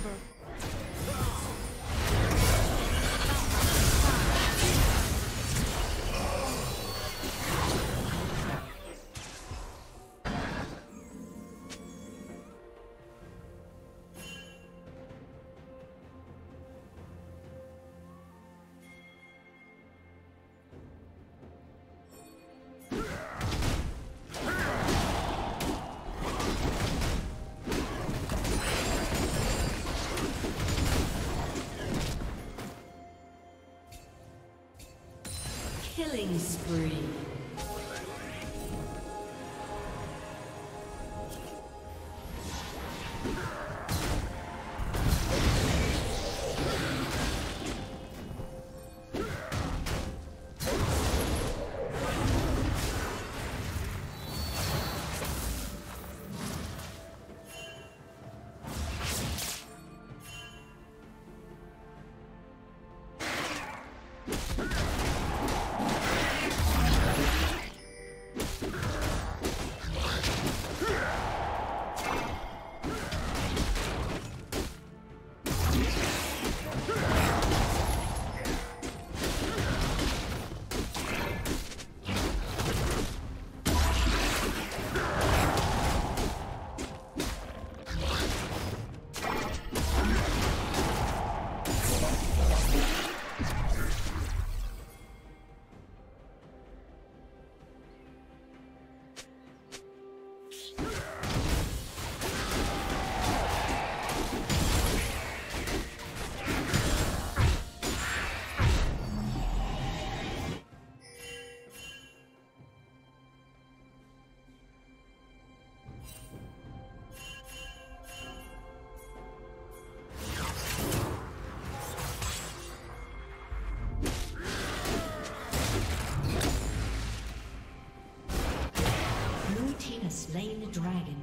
forever. Killing spree. Slain the dragon.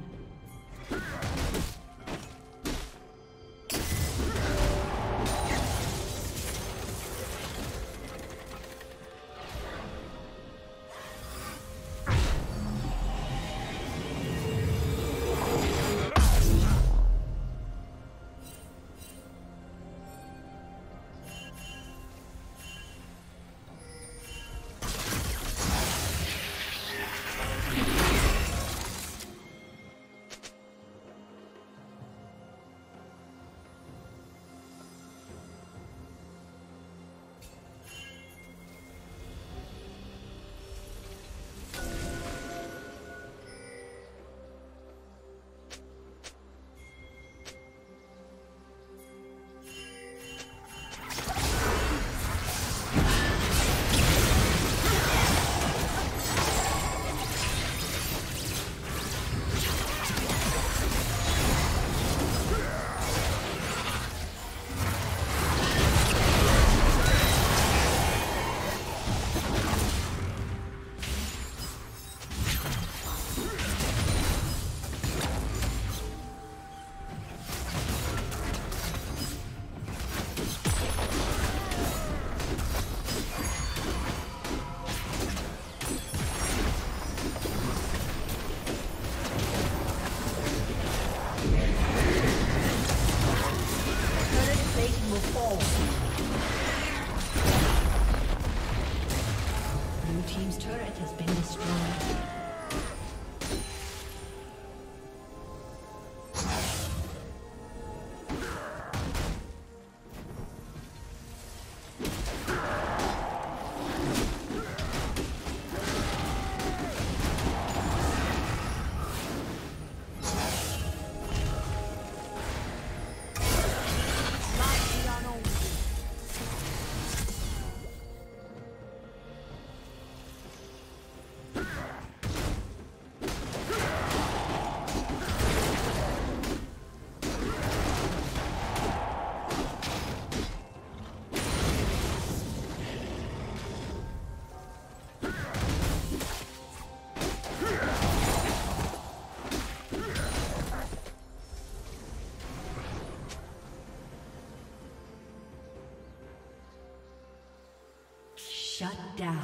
Shut down.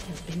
turret has been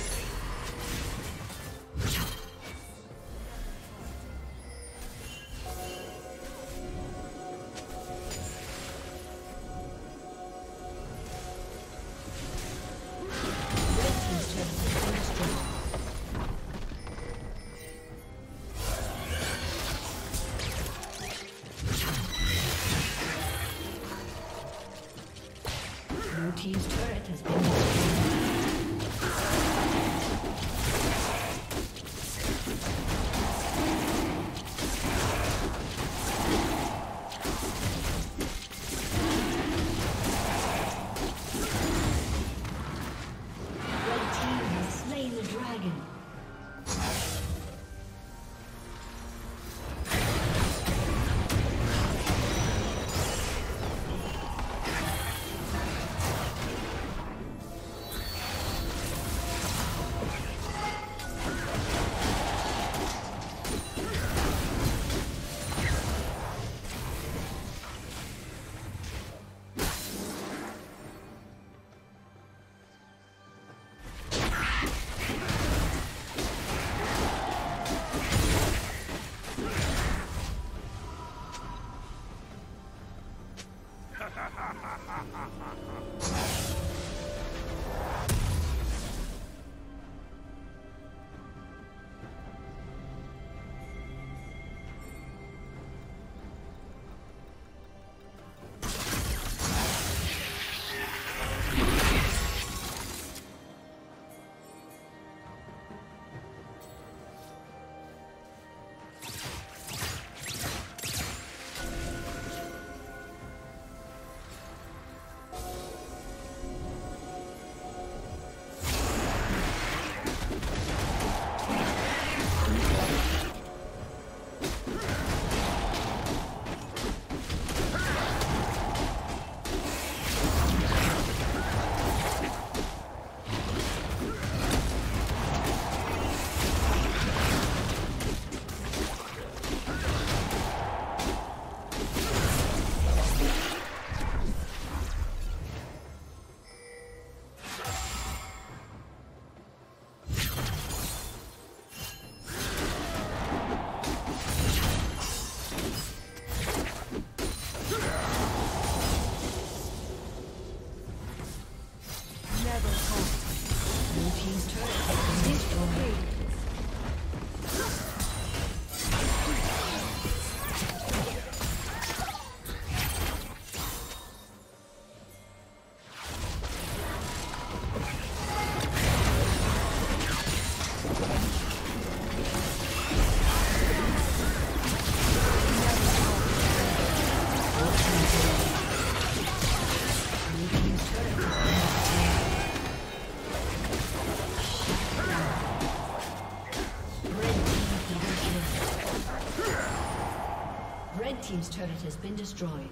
Team's turret has been Team's turret has been destroyed.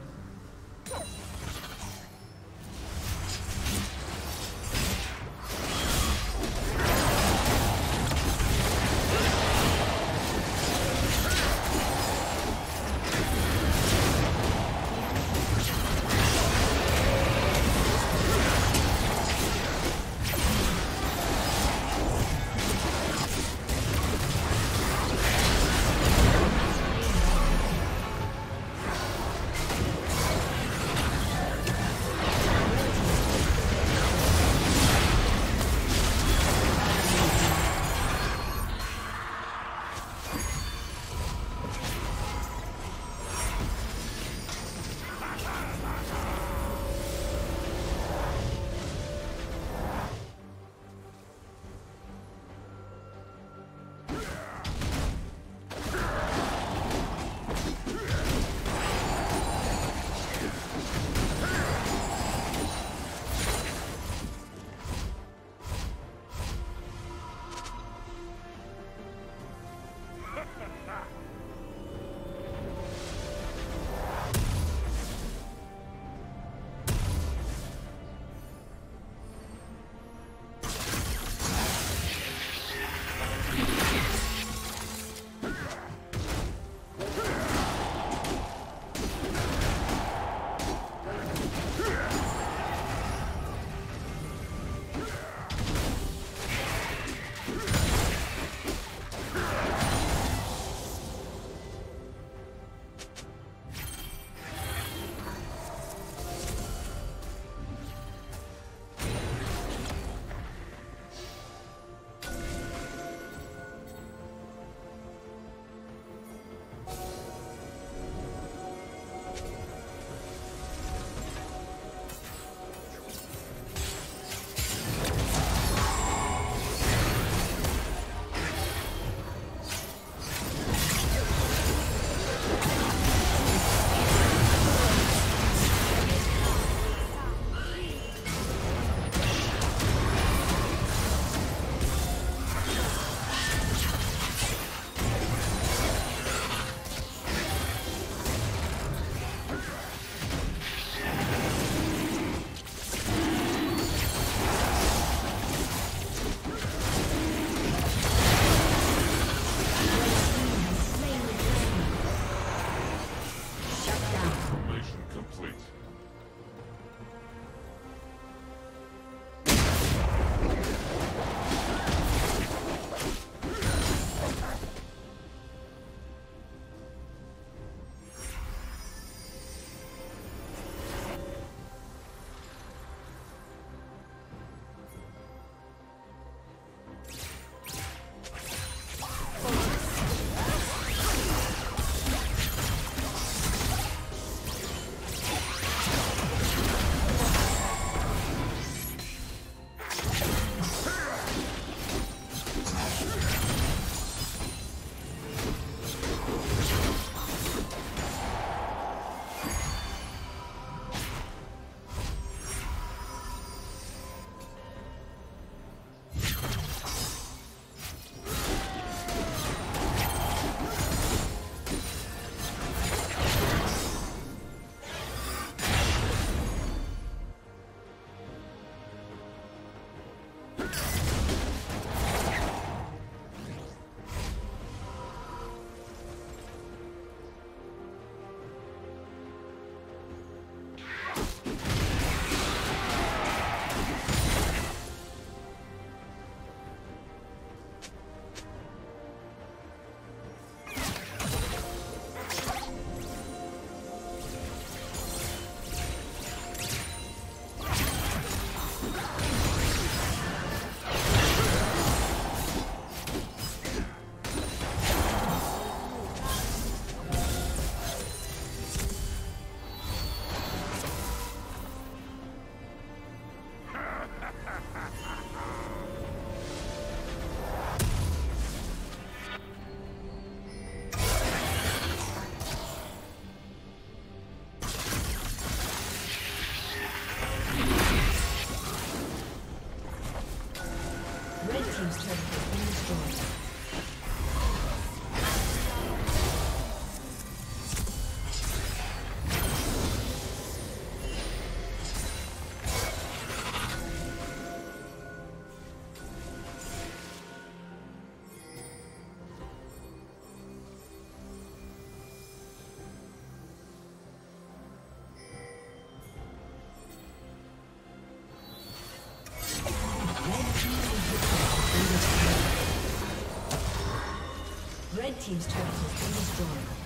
team's turret has been destroyed.